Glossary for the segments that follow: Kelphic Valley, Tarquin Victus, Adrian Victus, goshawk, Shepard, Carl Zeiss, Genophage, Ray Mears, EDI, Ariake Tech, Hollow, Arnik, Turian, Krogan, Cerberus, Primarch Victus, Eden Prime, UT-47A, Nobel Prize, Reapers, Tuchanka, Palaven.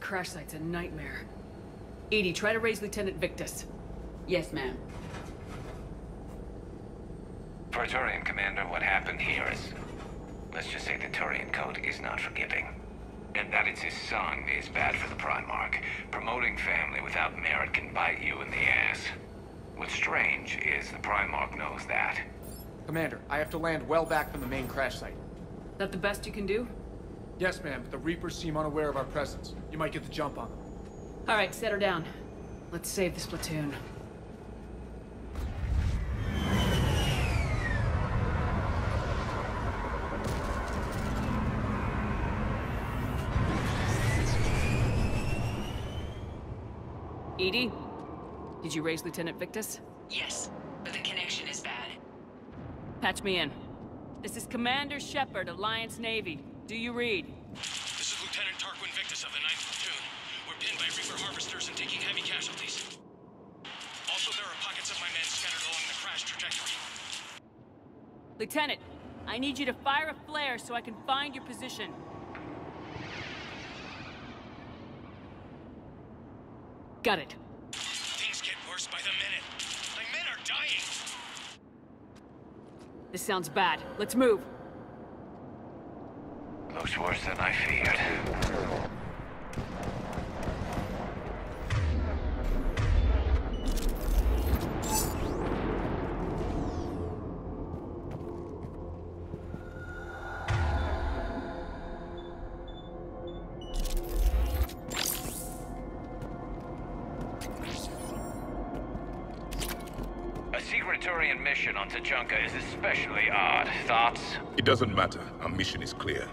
Crash site's a nightmare. EDI, try to raise Lieutenant Victus. Yes, ma'am. Praetorian Commander, what happened here is... let's just say the Turian Code is not forgiving. And that it's his son is bad for the Primarch. Promoting family without merit can bite you in the ass. What's strange is the Primarch knows that. Commander, I have to land well back from the main crash site. That the best you can do? Yes, ma'am, but the Reapers seem unaware of our presence. You might get the jump on them. All right, set her down. Let's save this platoon. Edie? Did you raise Lieutenant Victus? Yes, but the connection is bad. Patch me in. This is Commander Shepard, Alliance Navy. Do you read? This is Lieutenant Tarquin Victus of the 9th Platoon. We're pinned by Reaper harvesters and taking heavy casualties. Also, there are pockets of my men scattered along the crash trajectory. Lieutenant, I need you to fire a flare so I can find your position. Got it. Things get worse by the minute. My men are dying. This sounds bad. Let's move. Looks worse than I feared. A secret Turian mission on Tuchanka is especially odd. Thoughts? It doesn't matter. Our mission is clear.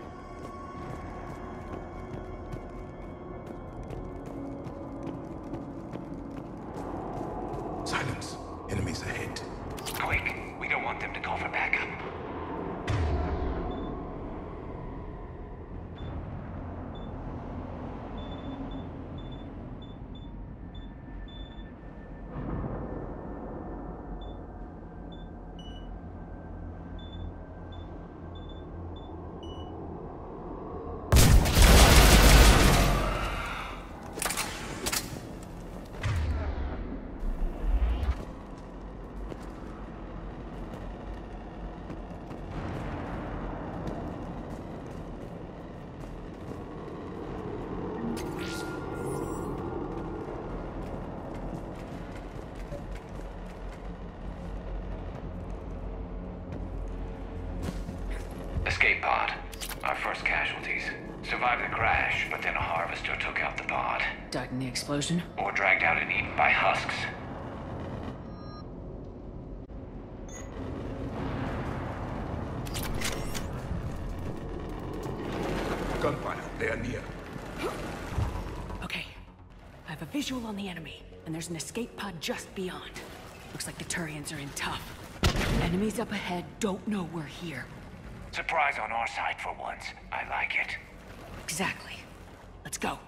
Explosion? Or dragged out and eaten by husks. Gunfire, they are near. Okay. I have a visual on the enemy, and there's an escape pod just beyond. Looks like the Turians are in tough. Enemies up ahead don't know we're here. Surprise on our side for once. I like it. Exactly. Let's go.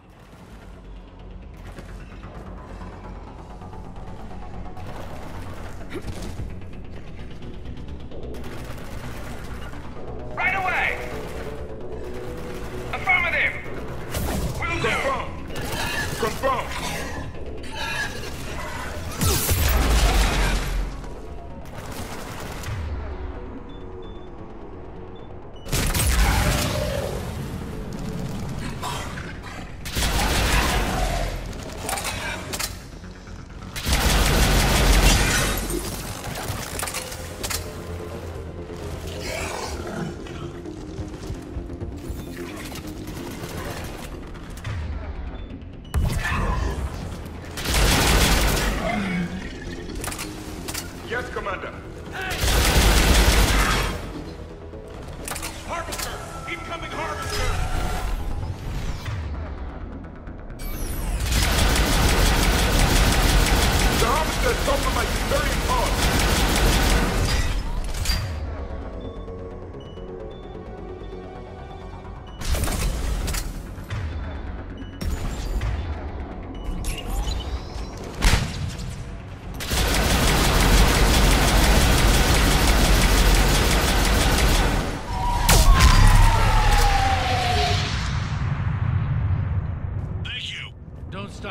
Right away! Affirmative! Will do! Confirm! Harvester! Incoming harvester!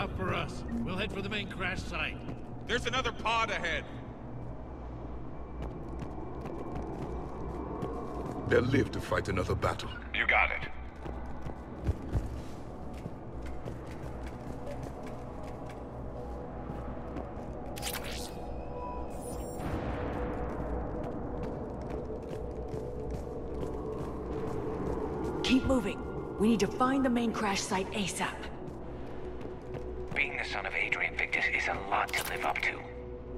out for us. We'll head for the main crash site. There's another pod ahead. They'll live to fight another battle. You got it. Keep moving. We need to find the main crash site ASAP. Being the son of Adrian Victus is a lot to live up to.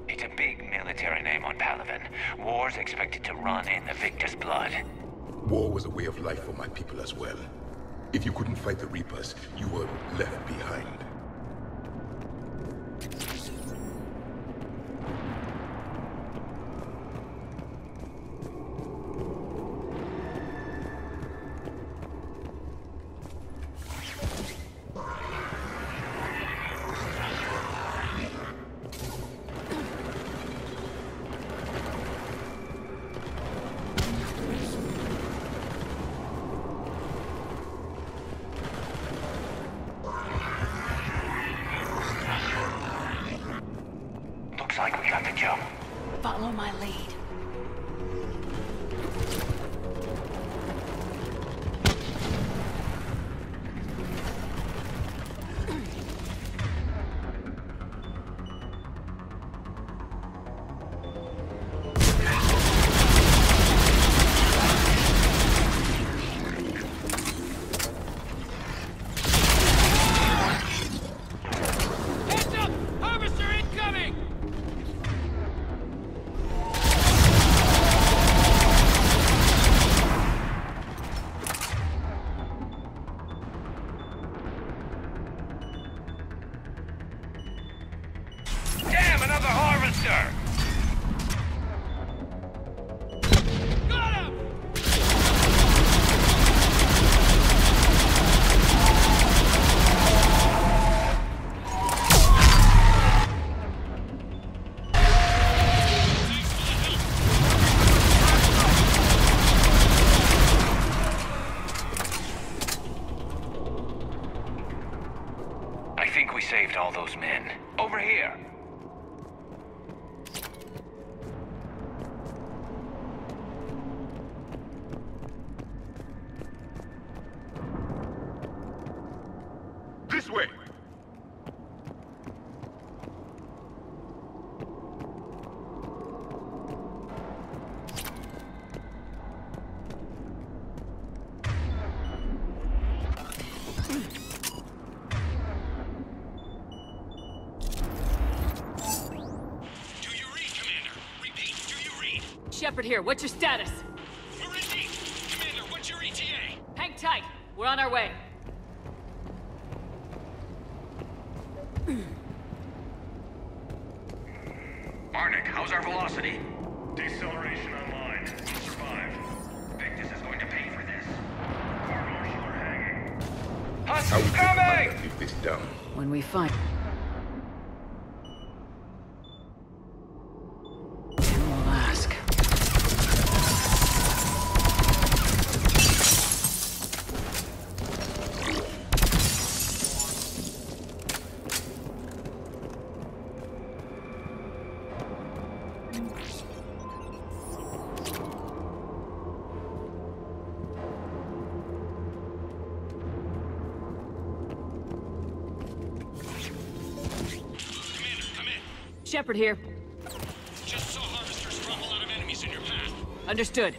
It's a big military name on Palaven. War's expected to run in the Victus blood. War was a way of life for my people as well. If you couldn't fight the Reapers, you were left behind. Here, what's your status? We're in deep. Commander, what's your ETA? Hang tight. We're on our way. Arnik, how's our velocity? Deceleration online. We'll survive. Victus is going to pay for this. Court martial are hanging. Husk coming! Keep this down. When we find... Shepard here. Just saw harvesters drop a lot of enemies in your path. Understood.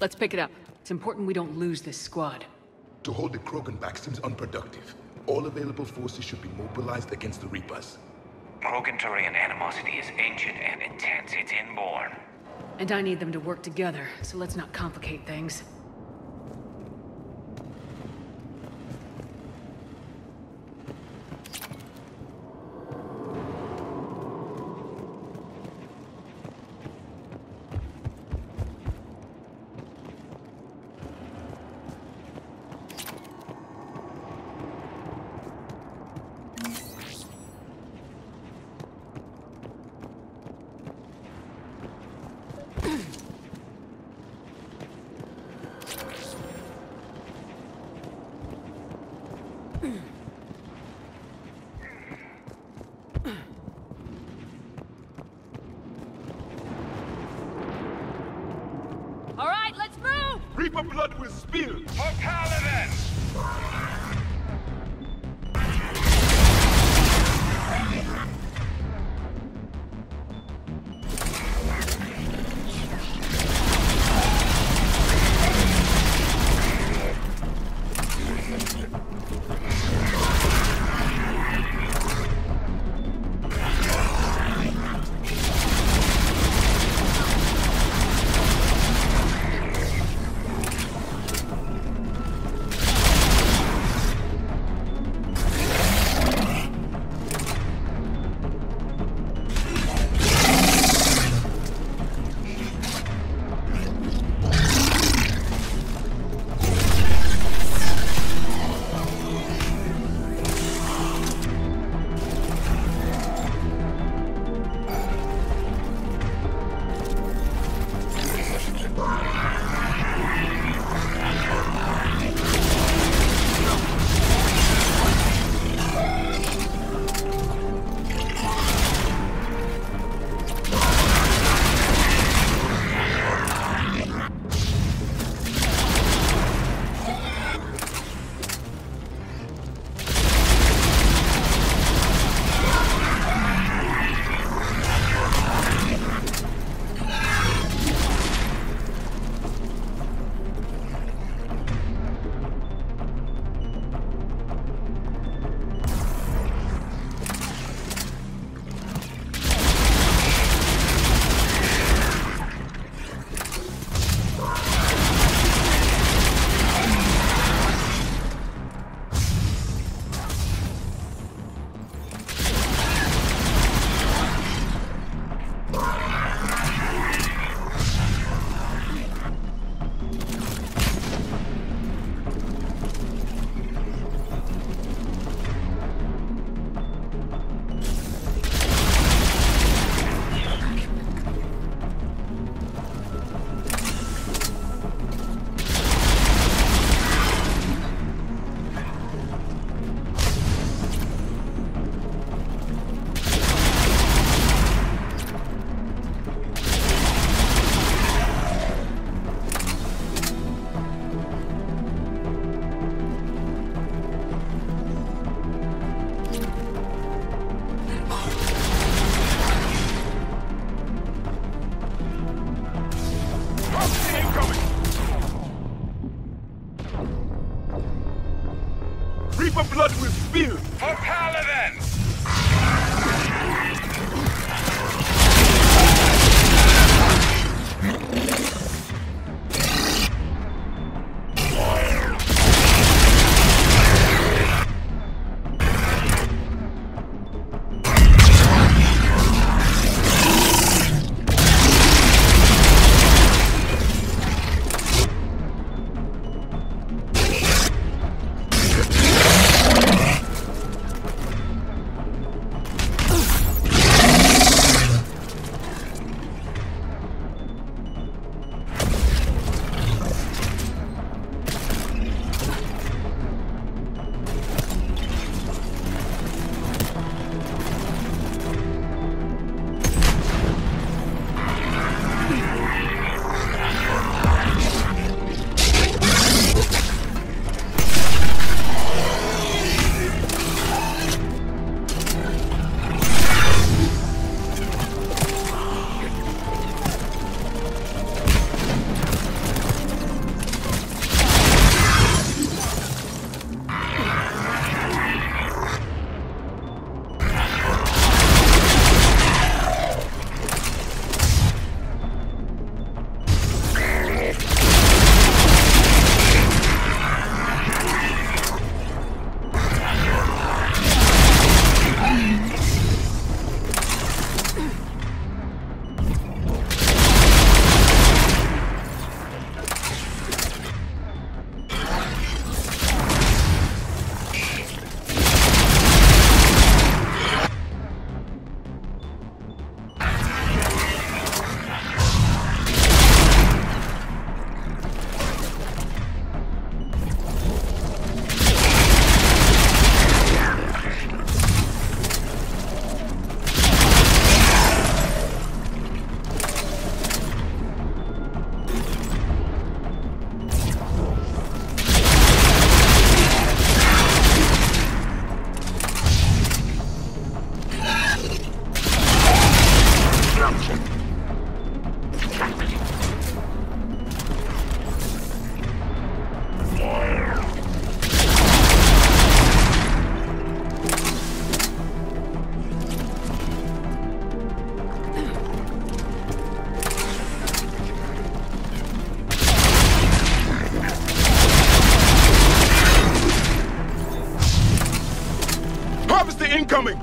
Let's pick it up. It's important we don't lose this squad. To hold the Krogan back seems unproductive. All available forces should be mobilized against the Reapers. Krogan Turian animosity is ancient and intense. It's inborn. And I need them to work together, so let's not complicate things. Reaper blood will spill! For Palaven! incoming!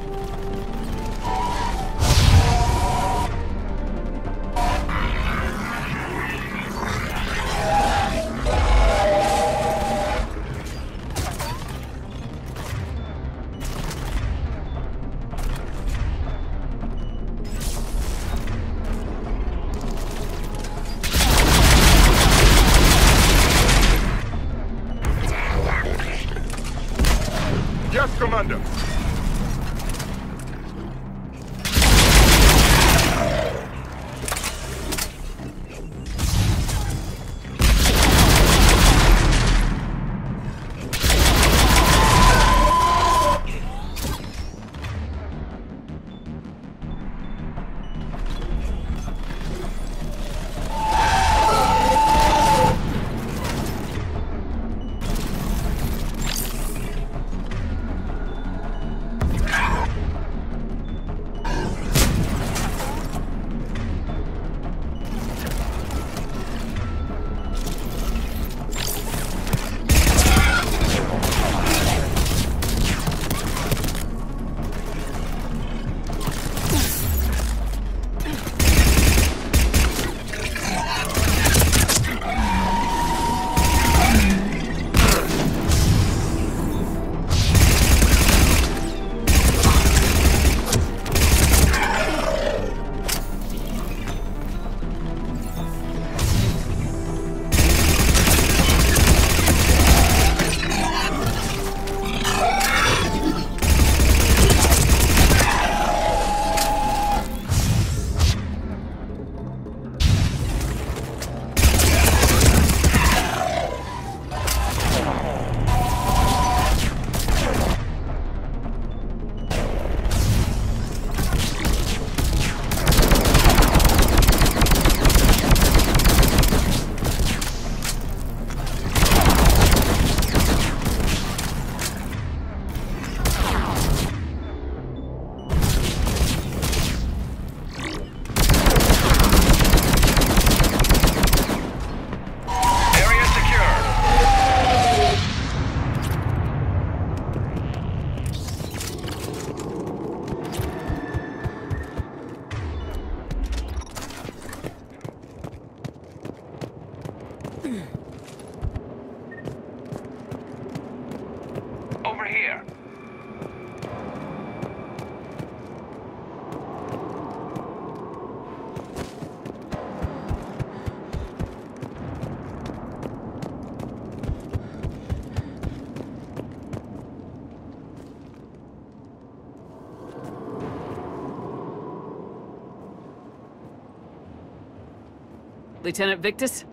Lieutenant Victus?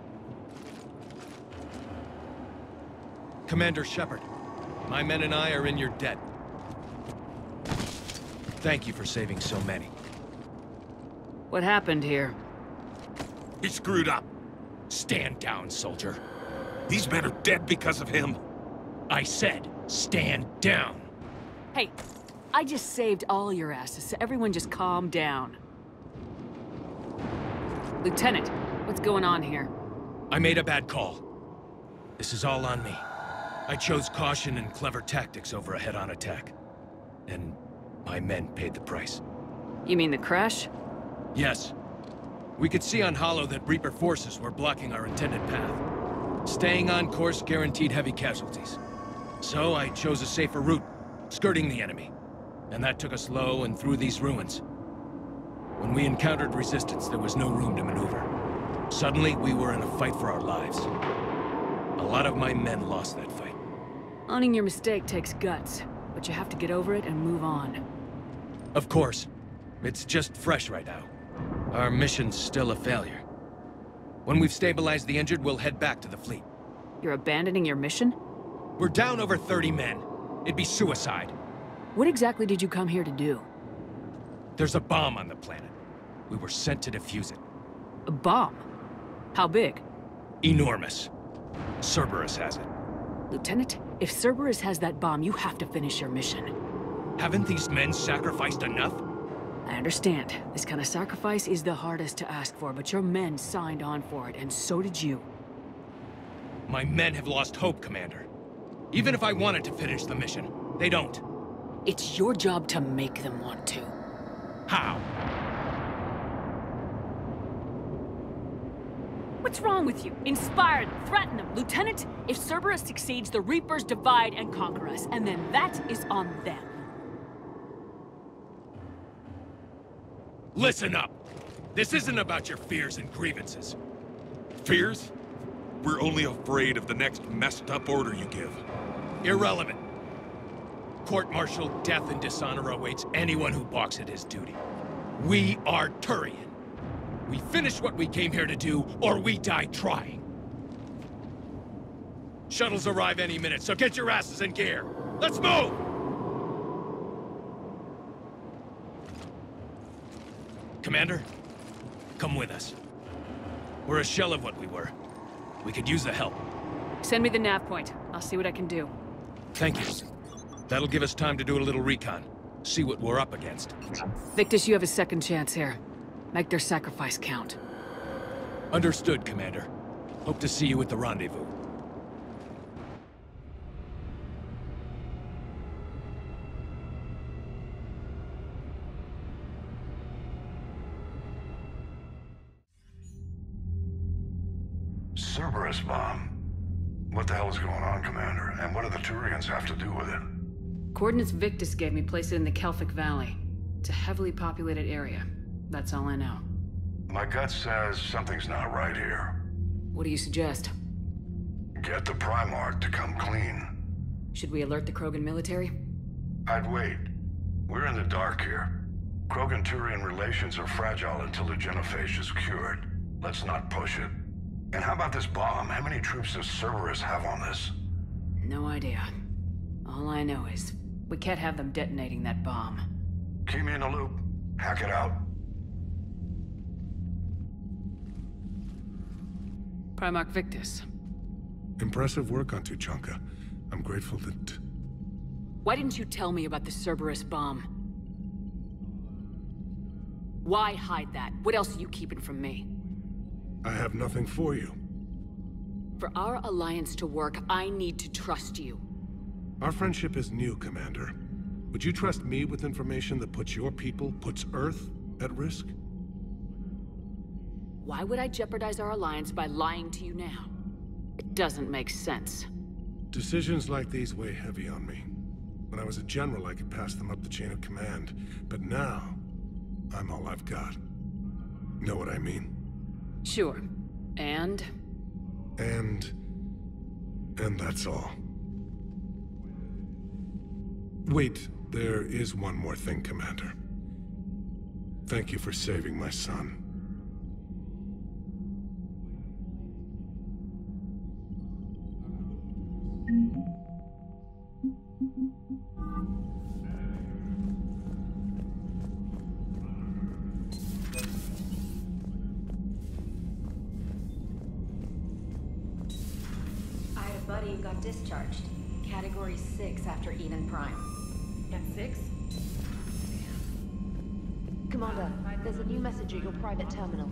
Commander Shepard, my men and I are in your debt. Thank you for saving so many. What happened here? He screwed up. Stand down, soldier. These men are dead because of him. I said, stand down. Hey, I just saved all your asses, so everyone just calm down. Lieutenant. What's going on here? I made a bad call. This is all on me. I chose caution and clever tactics over a head-on attack. And my men paid the price. You mean the crash? Yes. We could see on Hollow that Reaper forces were blocking our intended path. Staying on course guaranteed heavy casualties. So I chose a safer route, skirting the enemy. And that took us low and through these ruins. When we encountered resistance, there was no room to maneuver. Suddenly, we were in a fight for our lives. A lot of my men lost that fight. Owning your mistake takes guts, but you have to get over it and move on. Of course. It's just fresh right now. Our mission's still a failure. When we've stabilized the injured, we'll head back to the fleet. You're abandoning your mission? We're down over 30 men. It'd be suicide. What exactly did you come here to do? There's a bomb on the planet. We were sent to defuse it. A bomb? How big? Enormous. Cerberus has it. Lieutenant, if Cerberus has that bomb, you have to finish your mission. Haven't these men sacrificed enough? I understand. This kind of sacrifice is the hardest to ask for, but your men signed on for it, and so did you. My men have lost hope, Commander. Even if I wanted to finish the mission, they don't. It's your job to make them want to. How? What's wrong with you? Inspire them, threaten them. Lieutenant, if Cerberus succeeds, the Reapers divide and conquer us, and then that is on them. Listen up. This isn't about your fears and grievances. Fears? We're only afraid of the next messed up order you give. Irrelevant. Court-martial, death, and dishonor awaits anyone who balks at his duty. We are Turian. We finish what we came here to do, or we die trying. Shuttles arrive any minute, so get your asses in gear. Let's move! Commander, come with us. We're a shell of what we were. We could use the help. Send me the nav point. I'll see what I can do. Thank you. That'll give us time to do a little recon. See what we're up against. Victus, you have a second chance here. Make their sacrifice count. Understood, Commander. Hope to see you at the rendezvous. Cerberus bomb. What the hell is going on, Commander? And what do the Turians have to do with it? Coordinates Victus gave me placed in the Kelphic Valley. It's a heavily populated area. That's all I know. My gut says something's not right here. What do you suggest? Get the Primarch to come clean. Should we alert the Krogan military? I'd wait. We're in the dark here. Krogan-Turian relations are fragile until the Genophage is cured. Let's not push it. And how about this bomb? How many troops does Cerberus have on this? No idea. All I know is, we can't have them detonating that bomb. Keep me in the loop. Hack it out. Primarch Victus. Impressive work on Tuchanka. I'm grateful that... Why didn't you tell me about the Cerberus bomb? Why hide that? What else are you keeping from me? I have nothing for you. For our alliance to work, I need to trust you. Our friendship is new, Commander. Would you trust me with information that puts your people, puts Earth, at risk? Why would I jeopardize our alliance by lying to you now? It doesn't make sense. Decisions like these weigh heavy on me. When I was a general, I could pass them up the chain of command. But now, I'm all I've got. Know what I mean? Sure. And? And that's all. Wait, there is one more thing, Commander. Thank you for saving my son. I had a buddy who got discharged. Category 6 after Eden Prime. M6? Commander, there's a new message at your private terminal.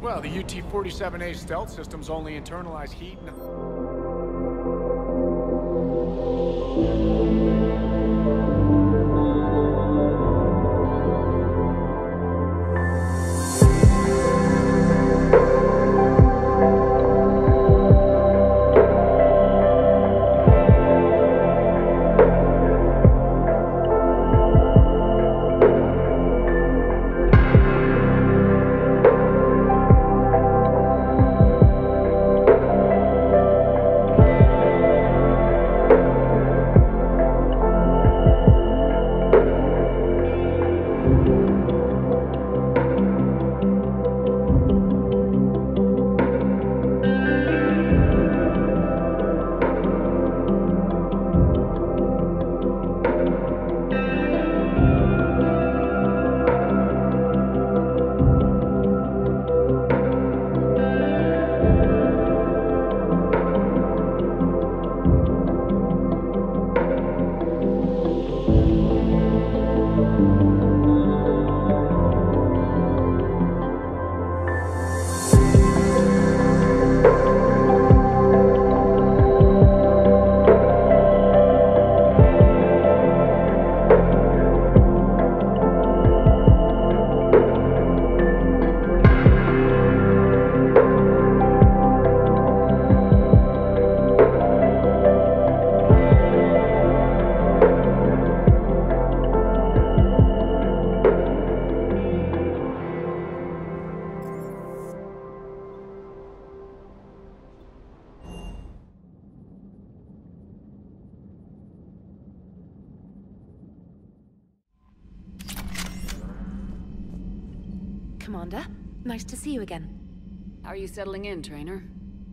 Well, the UT-47A stealth systems only internalize heat and... Commander. Nice to see you again. How are you settling in, Trainer?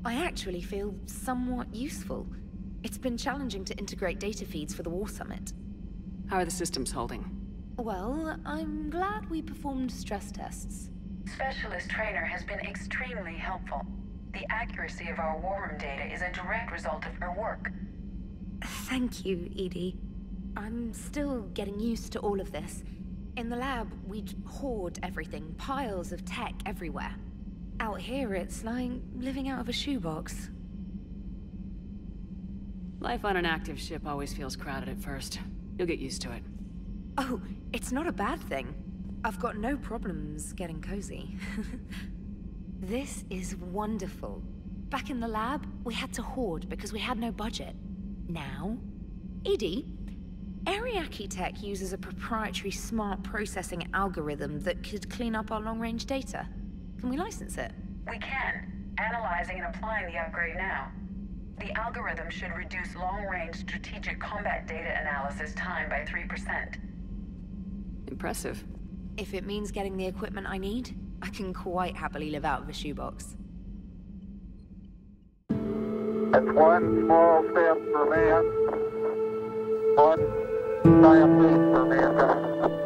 I actually feel somewhat useful. It's been challenging to integrate data feeds for the War Summit. How are the systems holding? Well, I'm glad we performed stress tests. Specialist Trainer has been extremely helpful. The accuracy of our war room data is a direct result of her work. Thank you, Edie. I'm still getting used to all of this. In the lab, we'd hoard everything, piles of tech everywhere. Out here, it's like living out of a shoebox. Life on an active ship always feels crowded at first. You'll get used to it. Oh, it's not a bad thing. I've got no problems getting cozy. This is wonderful. Back in the lab, we had to hoard because we had no budget. Now, Edie, Ariake Tech uses a proprietary smart processing algorithm that could clean up our long-range data. Can we license it? We can. Analyzing and applying the upgrade now. The algorithm should reduce long-range strategic combat data analysis time by 3%. Impressive. If it means getting the equipment I need, I can quite happily live out of a shoebox. That's one small step for man, one giant leap for mankind.